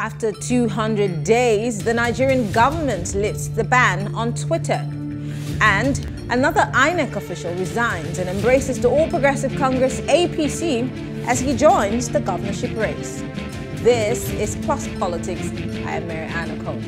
After 200 days, the Nigerian government lifts the ban on Twitter. And another INEC official resigns and embraces the All Progressive Congress APC as he joins the governorship race. This is Plus Politics. I am Mary Ann Ako.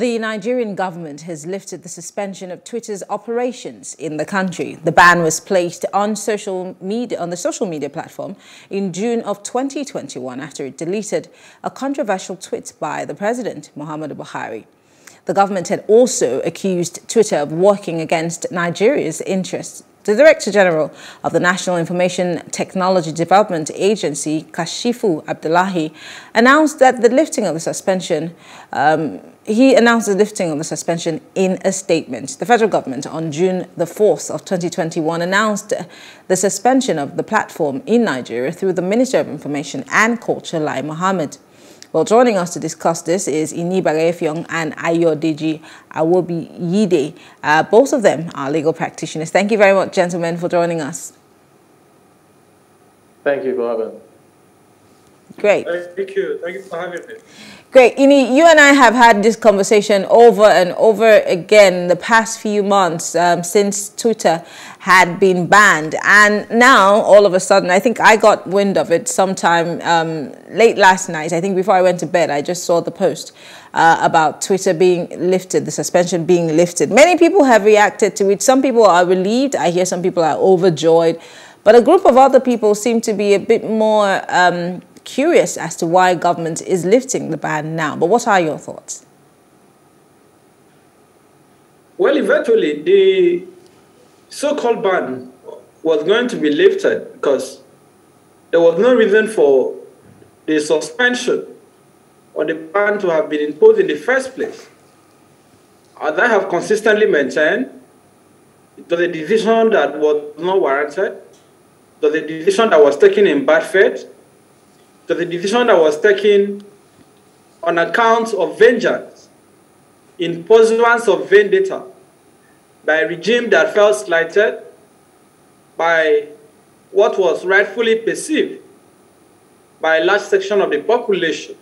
The Nigerian government has lifted the suspension of Twitter's operations in the country. The ban was placed on the social media platform in June of 2021 after it deleted a controversial tweet by the president, Muhammadu Buhari. The government had also accused Twitter of working against Nigeria's interests. The Director General of the National Information Technology Development Agency, Kashifu Abdullahi, announced that the lifting of the suspension. He announced the lifting of the suspension in a statement. The federal government on June the 4th of 2021 announced the suspension of the platform in Nigeria through the Minister of Information and Culture, Lai Mohammed. Well, joining us to discuss this is Inibehe Effiong and Ayodeji Awobiyide. Both of them are legal practitioners. Thank you very much, gentlemen, for joining us. Thank you for having me. Great. Thank you. Thank you for having me. Great. Ini, you and I have had this conversation over and over again the past few months since Twitter had been banned. And now, all of a sudden, I think I got wind of it sometime late last night. I think before I went to bed, I just saw the post about Twitter being lifted, the suspension being lifted. Many people have reacted to it. Some people are relieved. I hear some people are overjoyed. But a group of other people seem to be a bit more curious as to why government is lifting the ban now. But what are your thoughts? Well, eventually, the so-called ban was going to be lifted because there was no reason for the suspension or the ban to have been imposed in the first place. As I have consistently maintained, it was a decision that was not warranted, it was a decision that was taken in bad faith, to the decision that was taken on account of vengeance, in pursuance of vendetta, by a regime that felt slighted by what was rightfully perceived by a large section of the population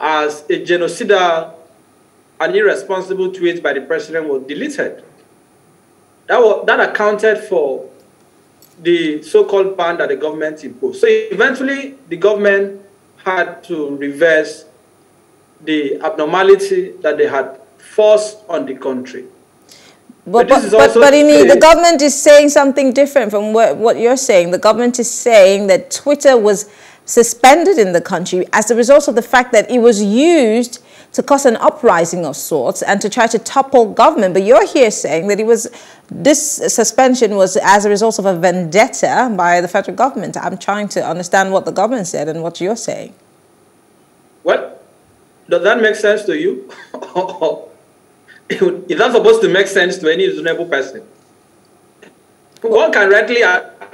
as a genocidal and irresponsible tweet by the president was deleted. That accounted for the so-called ban that the government imposed. So eventually, the government had to reverse the abnormality that they had forced on the country. But the government is saying something different from what you're saying. The government is saying that Twitter was suspended in the country as a result of the fact that it was used to cause an uprising of sorts and to try to topple government. But you're here saying that this suspension was as a result of a vendetta by the federal government. I'm trying to understand what the government said and what you're saying. Well, does that make sense to you? Is that supposed to make sense to any reasonable person? One can rightly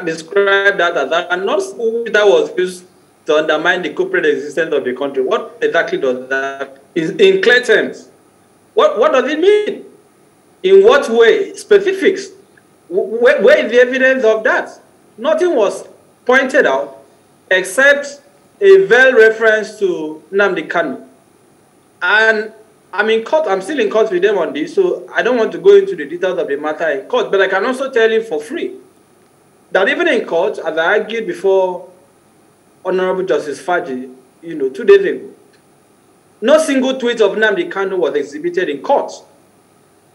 describe that as that, and not that was used to undermine the corporate existence of the country. What exactly does that, in clear terms, what does it mean? In what way? Specifics? Where is the evidence of that? Nothing was pointed out except a veiled reference to Nnamdi Kanu. And I'm in court, I'm still in court with them on this, so I don't want to go into the details of the matter in court, but I can also tell you for free that even in court, as I argued before Honorable Justice Faji, 2 days ago, no single tweet of Nnamdi Kanu was exhibited in court.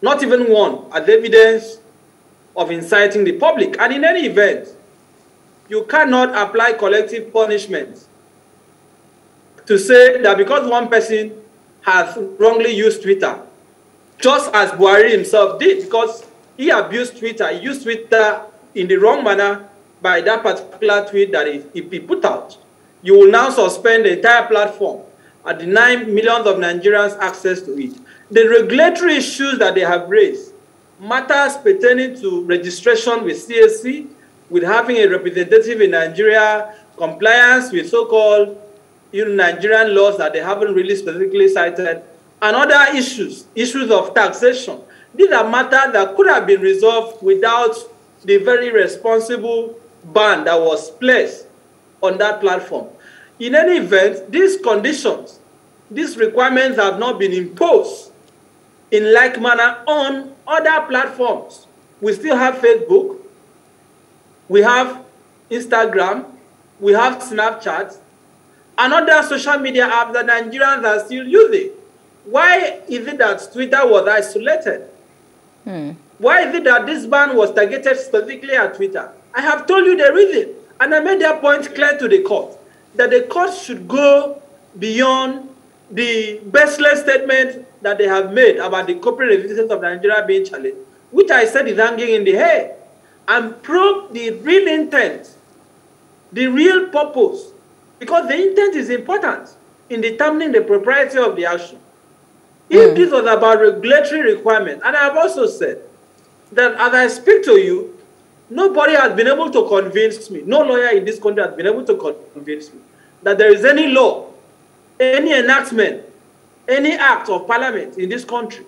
Not even one, as evidence of inciting the public. And in any event, you cannot apply collective punishment to say that because one person has wrongly used Twitter, just as Buhari himself did, because he abused Twitter, he used Twitter in the wrong manner by that particular tweet that he put out. You will now suspend the entire platform and deny millions of Nigerians access to it. The regulatory issues that they have raised matters pertaining to registration with CAC, with having a representative in Nigeria, compliance with so-called Nigerian laws that they haven't really specifically cited, and other issues, issues of taxation. These are matters that could have been resolved without the very responsible ban that was placed on that platform. In any event, these conditions, these requirements have not been imposed in like manner on other platforms. We still have Facebook, we have Instagram, we have Snapchat, and other social media apps that Nigerians are still using. Why is it that Twitter was isolated? Why is it that this ban was targeted specifically at Twitter? I have told you the reason, and I made that point clear to the court, that the court should go beyond the baseless statement that they have made about the corporate resistance of Nigeria being challenged, which I said is hanging in the air, and probe the real intent, the real purpose, because the intent is important in determining the propriety of the action. If this was about regulatory requirement, and I have also said that as I speak to you, nobody has been able to convince me, no lawyer in this country has been able to convince me that there is any law, any enactment, any act of parliament in this country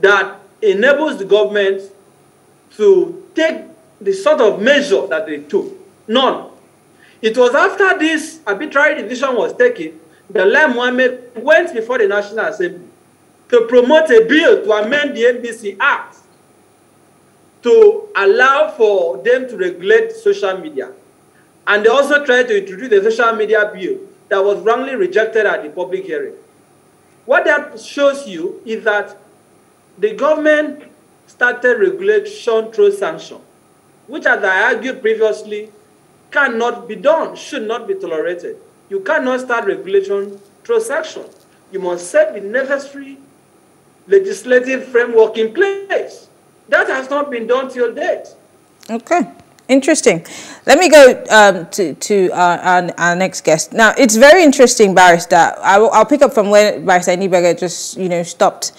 that enables the government to take the sort of measure that they took. None. It was after this arbitrary decision was taken that Lai Mohammed went before the National Assembly to promote a bill to amend the NBC Act to allow for them to regulate social media. And they also tried to introduce the social media bill that was wrongly rejected at the public hearing. What that shows you is that the government started regulation through sanction, which, as I argued previously, cannot be done, should not be tolerated. You cannot start regulation through sanction. You must set the necessary legislative framework in place. That has not been done till date. Okay. Interesting. Let me go to our next guest. Now, it's very interesting, Barrister. I'll pick up from where Barrister Inibehe just, stopped.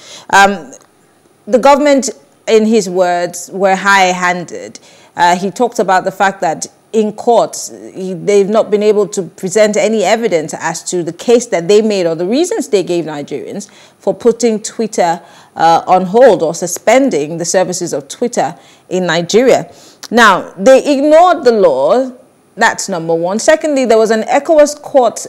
The government, in his words, were high-handed. He talked about the fact that in court, they've not been able to present any evidence as to the case that they made or the reasons they gave Nigerians for putting Twitter on hold or suspending the services of Twitter in Nigeria. Now, they ignored the law. That's number one. Secondly, there was an ECOWAS court,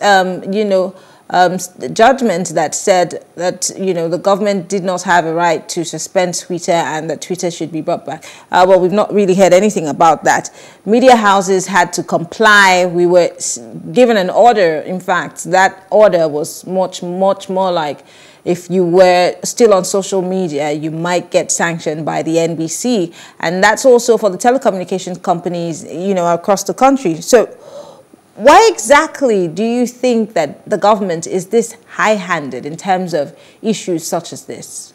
judgment that said that, the government did not have a right to suspend Twitter and that Twitter should be brought back. Well, we've not really heard anything about that. Media houses had to comply. We were given an order. In fact, that order was much, much more like, if you were still on social media, you might get sanctioned by the NBC. And that's also for the telecommunications companies, across the country. So why exactly do you think that the government is this high-handed in terms of issues such as this?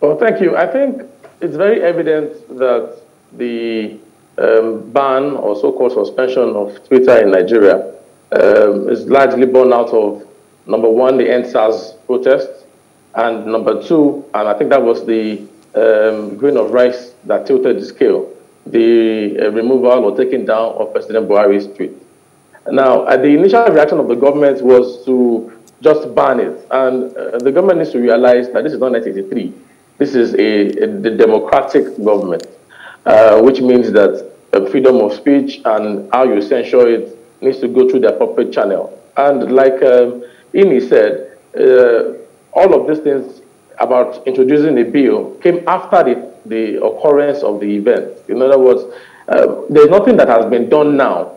Well, thank you. I think it's very evident that the ban or so-called suspension of Twitter in Nigeria is largely born out of, number one, the NSAs protest, and number two, and I think that was the grain of rice that tilted the scale, the removal or taking down of President Buhari's tweet. Now, the initial reaction of the government was to just ban it, and the government needs to realize that this is not 1983. This is a democratic government, which means that freedom of speech and how you censure it needs to go through the appropriate channel. And like Ini said, all of these things about introducing a bill came after the occurrence of the event. In other words, there's nothing that has been done now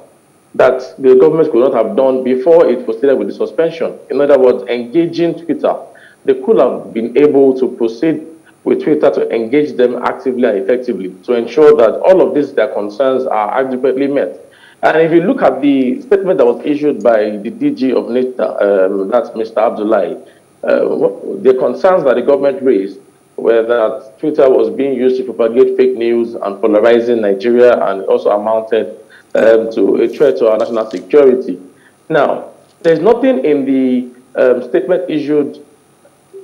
that the government could not have done before it proceeded with the suspension. In other words, engaging Twitter. They could have been able to proceed with Twitter to engage them actively and effectively to ensure that all of these, their concerns are adequately met. And if you look at the statement that was issued by the DG of NITDA, that's Mr. Abdullahi, the concerns that the government raised were that Twitter was being used to propagate fake news and polarizing Nigeria, and also amounted to a threat to our national security. Now, there's nothing in the statement issued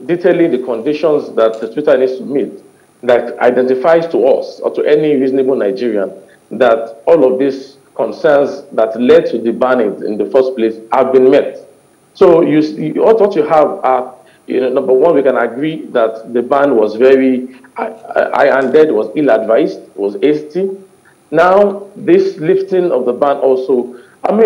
detailing the conditions that the Twitter needs to meet that identifies to us or to any reasonable Nigerian that all of these concerns that led to the banning in the first place have been met. So what you have are, number one, we can agree that the ban was very high-handed, was ill-advised, was hasty. Now, this lifting of the ban also,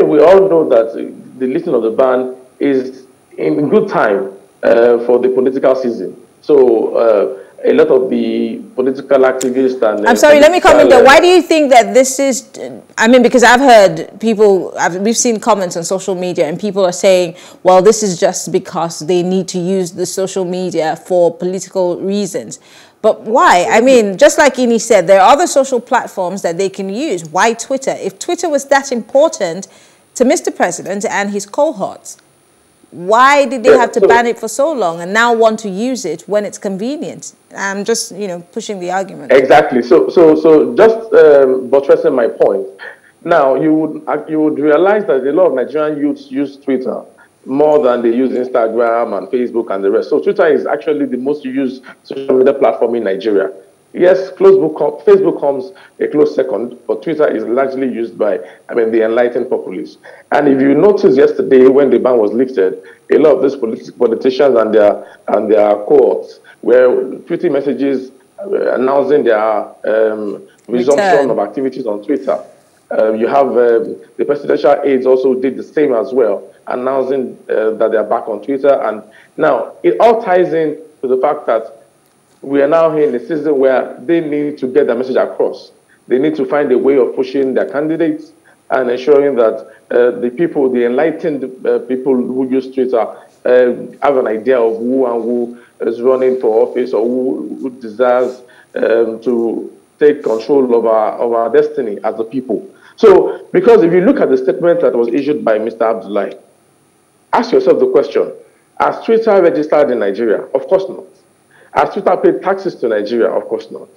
we all know that the lifting of the ban is in good time for the political season. So a lot of the political activists and... I'm sorry, let me comment there. Why do you think that this is... because I've heard people... we've seen comments on social media and people are saying, well, this is just because they need to use the social media for political reasons. But why? Just like Ini said, there are other social platforms that they can use. Why Twitter? If Twitter was that important to Mr. President and his cohorts, why did they have to ban it for so long and now want to use it when it's convenient? I'm just, pushing the argument. Exactly. So just buttressing my point. Now, you would realize that a lot of Nigerian youths use Twitter more than they use Instagram and Facebook and the rest. So Twitter is actually the most used social media platform in Nigeria. Yes, Facebook comes a close second, but Twitter is largely used by, the enlightened populace. And if you notice yesterday when the ban was lifted, a lot of these politicians and their cohorts were tweeting messages announcing their resumption of activities on Twitter. You have the presidential aides also did the same as well, announcing that they are back on Twitter. And now it all ties in to the fact that we are now in a season where they need to get the message across. They need to find a way of pushing their candidates and ensuring that the enlightened people who use Twitter have an idea of who is running for office or who desires to take control of our destiny as a people. So, because if you look at the statement that was issued by Mr. Abdullahi, ask yourself the question, has Twitter registered in Nigeria? Of course not. Has Twitter paid taxes to Nigeria? Of course not.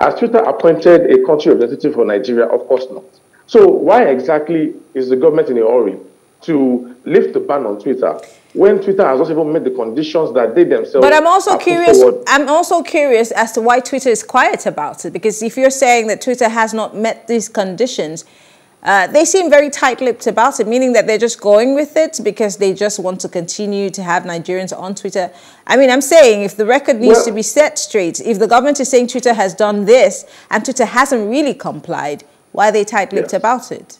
Has Twitter appointed a country representative for Nigeria? Of course not. So why exactly is the government in a hurry to lift the ban on Twitter when Twitter has not even met the conditions that they themselves... But I'm also curious as to why Twitter is quiet about it, because if you're saying that Twitter has not met these conditions, they seem very tight-lipped about it, meaning that they're just going with it because they just want to continue to have Nigerians on Twitter. I'm saying if the record needs to be set straight, if the government is saying Twitter has done this and Twitter hasn't really complied, why are they tight-lipped about it?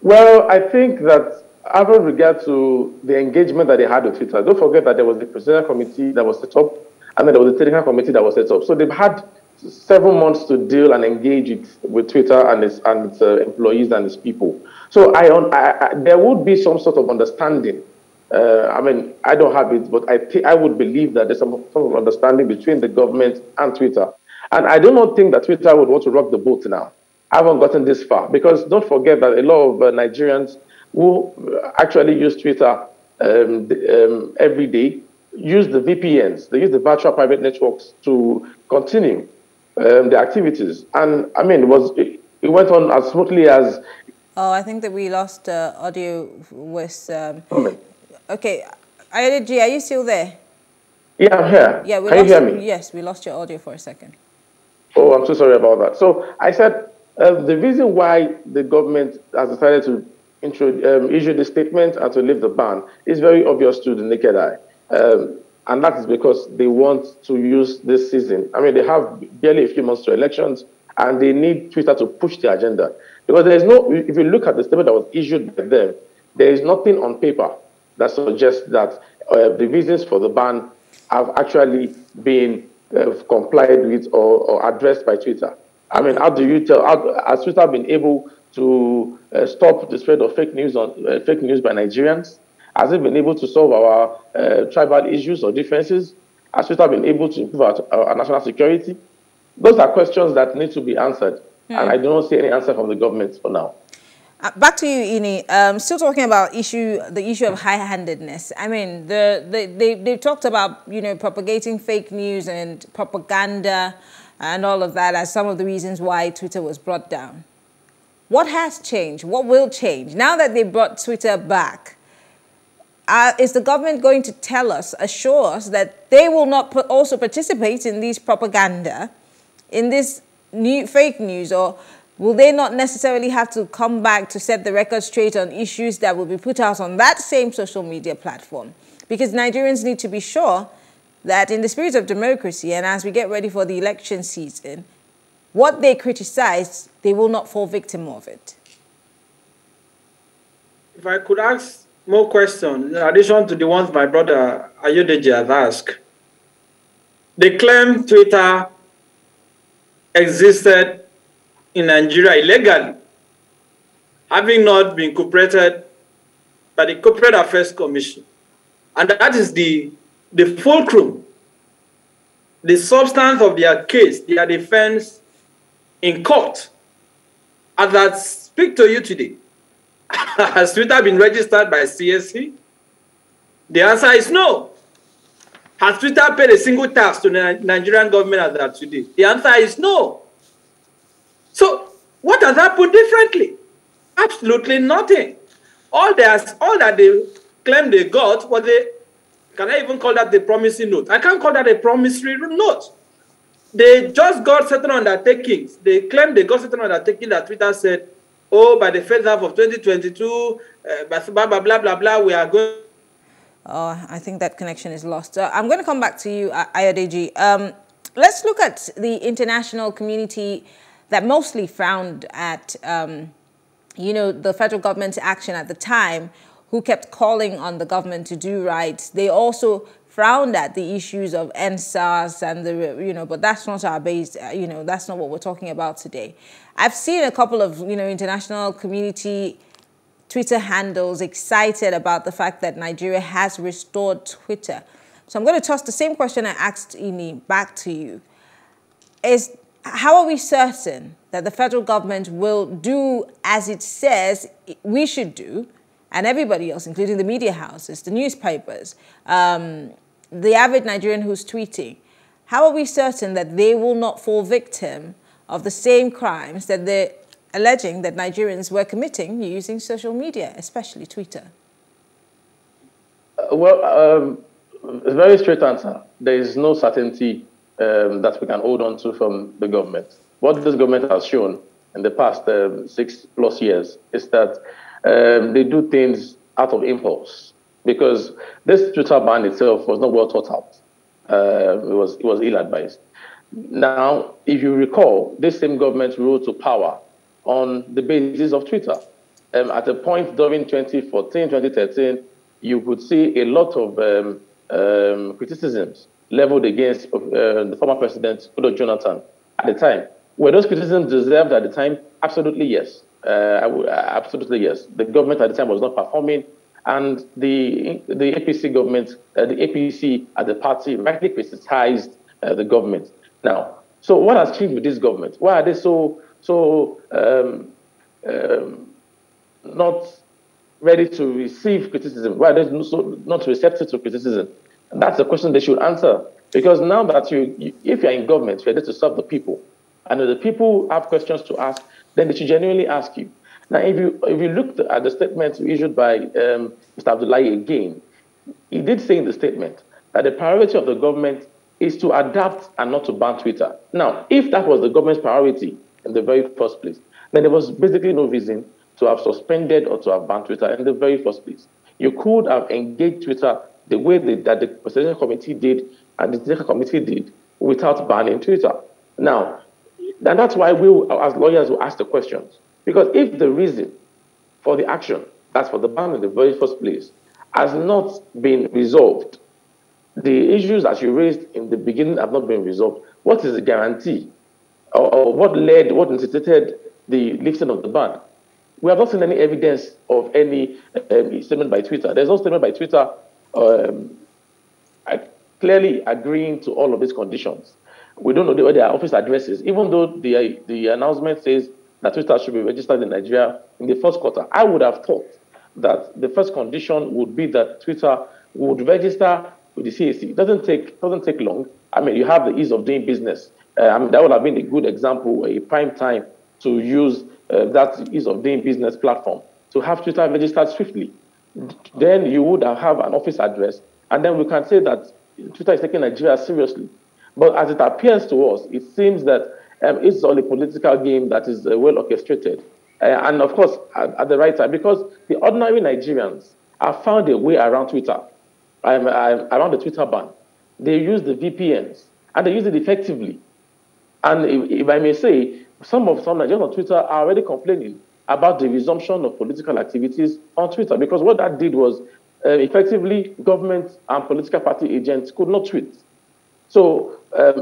Well, I think that having regard to the engagement that they had with Twitter, don't forget that there was the presidential committee that was set up and then there was the technical committee that was set up. So they've had 7 months to deal and engage with Twitter and its employees and its people. So there would be some sort of understanding. I don't have it, but I would believe that there's some sort of understanding between the government and Twitter. And I do not think that Twitter would want to rock the boat now. I haven't gotten this far, because don't forget that a lot of Nigerians who actually use Twitter every day use the VPNs. They use the virtual private networks to continue the activities, and it went on as smoothly as... Oh, I think that we lost audio with... Okay, Ayodeji, are you still there? Yeah, I'm here. Yeah, can you hear me? Yes, we lost your audio for a second. Oh, I'm so sorry about that. So I said the reason why the government has decided to issue the statement and to lift the ban is very obvious to the naked eye. And that is because they want to use this season. They have barely a few months to elections, and they need Twitter to push their agenda. Because there is no, if you look at the statement that was issued by them, there is nothing on paper that suggests that the reasons for the ban have actually been complied with or addressed by Twitter. How do you tell, has Twitter been able to stop the spread of fake news by Nigerians? Has it been able to solve our tribal issues or differences? Has Twitter been able to improve our national security? Those are questions that need to be answered. And I do not see any answer from the government for now. Back to you, Ini. Still talking about the issue of high-handedness. They talked about, propagating fake news and propaganda and all of that as some of the reasons why Twitter was brought down. What has changed? What will change? Now that they brought Twitter back, Is the government going to tell us, assure us that they will not also participate in these propaganda, in this new fake news, or will they not necessarily have to come back to set the record straight on issues that will be put out on that same social media platform? Because Nigerians need to be sure that in the spirit of democracy and as we get ready for the election season, what they criticize, they will not fall victim of it. If I could ask more questions, in addition to the ones my brother Ayodeji has asked, they claim Twitter existed in Nigeria illegally, having not been incorporated by the Corporate Affairs Commission. And that is the fulcrum, the substance of their case, their defense in court. As I speak to you today, has Twitter been registered by CAC? The answer is no. Has Twitter paid a single tax to the Nigerian government as of today? The answer is no. So what has happened differently? Absolutely nothing. All that they claim they got was a, can I even call that the promissory note? I can't call that a promissory note. They just got certain undertakings. They claim they got certain undertakings that Twitter said, oh, by the first half of 2022, blah, blah, blah, blah, blah, we are going. Oh, I think that connection is lost. I'm going to come back to you, Ayodeji. Let's look at the international community that mostly frowned at, you know, the federal government's action at the time, who kept calling on the government to do right. They also frowned at the issues of NSAs and the, you know, but that's not our base, you know, that's not what we're talking about today. I've seen a couple of, you know, international community Twitter handles excited about the fact that Nigeria has restored Twitter. So I'm going to toss the same question I asked Ini back to you. Is, how are we certain that the federal government will do as it says we should do, and everybody else, including the media houses, the newspapers, the average Nigerian who's tweeting? How are we certain that they will not fall victim of the same crimes that they're alleging that Nigerians were committing using social media, especially Twitter? It's a very straight answer. There is no certainty that we can hold on to from the government. What this government has shown in the past 6+ years is that they do things out of impulse, because this Twitter ban itself was not well thought out. It was ill-advised. Now, if you recall, this same government rose to power on the basis of Twitter. At a point during 2014, 2013, you could see a lot of criticisms leveled against the former president, Goodluck Jonathan, at the time. Were those criticisms deserved at the time? Absolutely yes. Absolutely yes. The government at the time was not performing, and the APC government, the APC as a party, rightly criticized the government. Now, so what has changed with this government? Why are they so not ready to receive criticism? Why are they so not receptive to criticism? And that's the question they should answer. Because now that if you're in government, you're there to serve the people. And if the people have questions to ask, then they should genuinely ask you. Now, if you look at the statement issued by Mr. Abdullahi again, he did say in the statement that the priority of the government is to adapt and not to ban Twitter. Now, if that was the government's priority in the very first place, then there was basically no reason to have suspended or to have banned Twitter in the very first place. You could have engaged Twitter the way that the presidential committee did and the technical committee did without banning Twitter. Now, and that's why we, as lawyers, will ask the questions. Because if the reason for the action, that's for the ban in the very first place, has not been resolved, the issues that you raised in the beginning have not been resolved, what is the guarantee? Or what necessitated the lifting of the ban? We have not seen any evidence of any statement by Twitter. There's no statement by Twitter clearly agreeing to all of these conditions. We don't know what their office address is, even though the announcement says that Twitter should be registered in Nigeria in the first quarter. I would have thought that the first condition would be that Twitter would register with the CAC. It doesn't take long. I mean, you have the ease of doing business. I mean, that would have been a good example, a prime time to use that ease of doing business platform to have Twitter registered swiftly. then you would have an office address, and then we can say that Twitter is taking Nigeria seriously. But as it appears to us, it seems that it's all a political game that is well orchestrated. And of course, at the right time, because the ordinary Nigerians have found a way around Twitter, around the Twitter ban. They use the VPNs, and they use it effectively. And if I may say, some Nigerians on Twitter are already complaining about the resumption of political activities on Twitter, because what that did was, effectively, government and political party agents could not tweet. So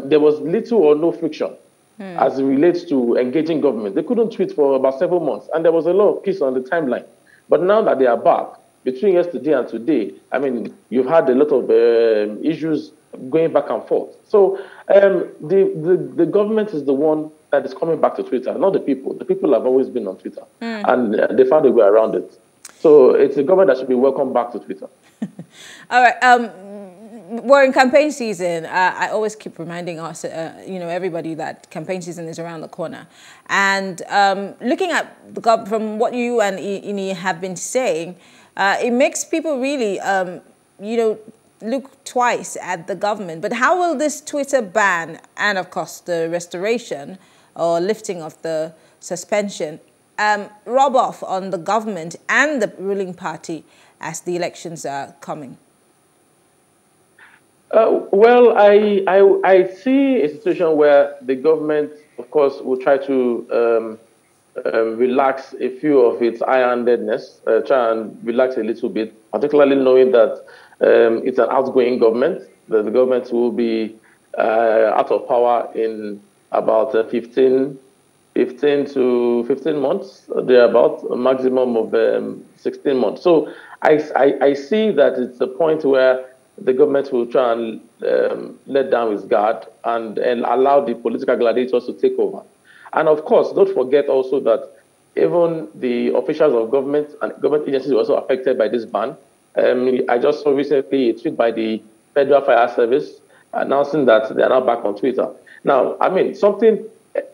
there was little or no friction as it relates to engaging government. They couldn't tweet for about several months, and there was a lot of peace on the timeline. But now that they are back, between yesterday and today, I mean, you've had a lot of issues going back and forth. So the government is the one that is coming back to Twitter, not the people. The people have always been on Twitter, and they found a way around it. So it's a government that should be welcomed back to Twitter. All right. We're in campaign season. I always keep reminding us, you know, everybody that campaign season is around the corner. And looking at the, from what you and Ini have been saying, it makes people really, you know, look twice at the government. But how will this Twitter ban and, of course, the restoration or lifting of the suspension rub off on the government and the ruling party as the elections are coming? Well, I see a situation where the government, of course, will try to relax a few of its high-handedness, try and relax a little bit, particularly knowing that it's an outgoing government, that the government will be out of power in about 15 months, thereabout, a maximum of 16 months. So I see that it's a point where the government will try and let down its guard and allow the political gladiators to take over. And of course, don't forget also that even the officials of government and government agencies were also affected by this ban. I just saw recently a tweet by the Federal Fire Service announcing that they are now back on Twitter. Now, I mean,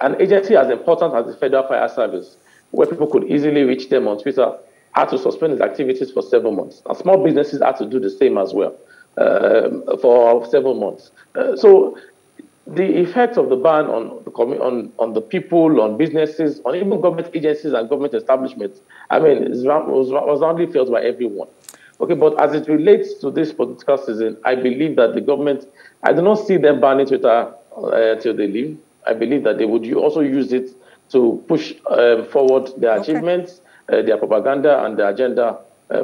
an agency as important as the Federal Fire Service, where people could easily reach them on Twitter, had to suspend its activities for several months. And small businesses had to do the same as well. For several months. So the effect of the ban on the people, on businesses, on even government agencies and government establishments, I mean, it was roundly felt by everyone. Okay, but as it relates to this political season, I believe that the government, I do not see them banning Twitter till they leave. I believe that they would also use it to push forward their achievements, their propaganda and their agenda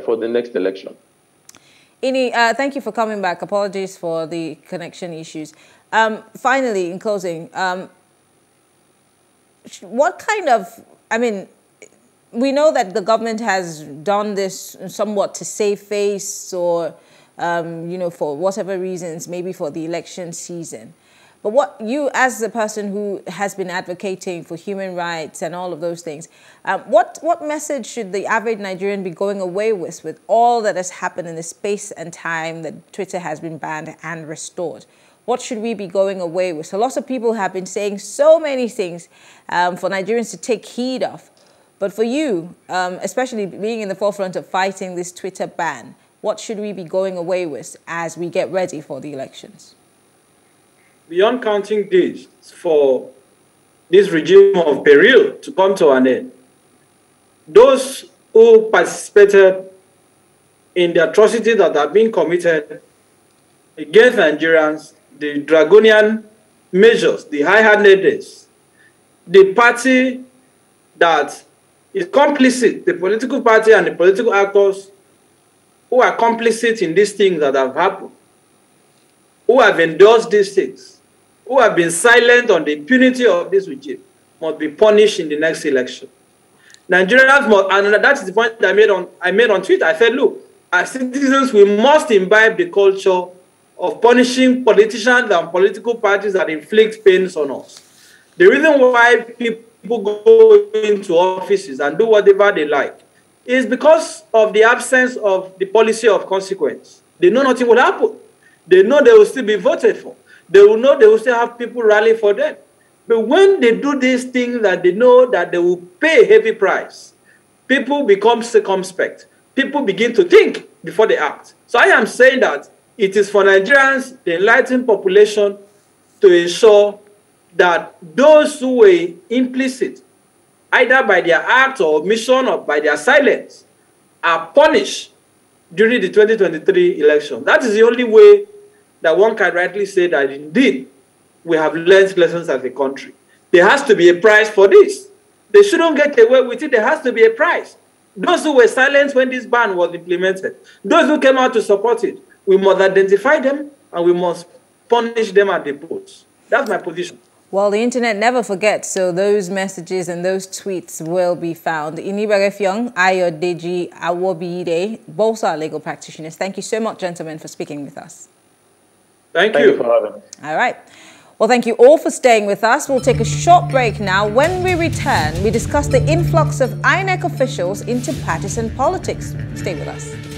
for the next election. Ini, thank you for coming back. Apologies for the connection issues. Finally, in closing, what kind of, I mean, we know that the government has done this somewhat to save face or, you know, for whatever reasons, maybe for the election season. But what you, as the person who has been advocating for human rights and all of those things, what message should the average Nigerian be going away with all that has happened in the space and time that Twitter has been banned and restored? What should we be going away with? So lots of people have been saying so many things for Nigerians to take heed of. But for you, especially being in the forefront of fighting this Twitter ban, what should we be going away with as we get ready for the elections? Beyond counting days for this regime of peril to come to an end, those who participated in the atrocities that have been committed against Nigerians, the draconian measures, the high-handedness, the party that is complicit, the political party and the political actors who are complicit in these things that have happened, who have endorsed these things, who have been silent on the impunity of this regime, must be punished in the next election. Nigerians must, and that's the point I made on Twitter. I said, look, as citizens, we must imbibe the culture of punishing politicians and political parties that inflict pains on us. The reason why people go into offices and do whatever they like is because of the absence of the policy of consequence. They know nothing will happen. They know they will still be voted for. They will know they will still have people rally for them. But when they do these things that they know that they will pay a heavy price, people become circumspect. people begin to think before they act. So I am saying that it is for Nigerians, the enlightened population, to ensure that those who were implicit, either by their act or omission or by their silence, are punished during the 2023 election. That is the only way that one can rightly say that indeed we have learned lessons as a country. There has to be a price for this. They shouldn't get away with it. There has to be a price. Those who were silenced when this ban was implemented, those who came out to support it, we must identify them and we must punish them at the polls. That's my position. Well, the internet never forgets, so those messages and those tweets will be found. Inibehe Effiong, Ayodeji Awobiyide, both are legal practitioners. Thank you so much, gentlemen, for speaking with us. Thank you for having me. All right. Well, thank you all for staying with us. We'll take a short break now. When we return, we discuss the influx of INEC officials into partisan politics. Stay with us.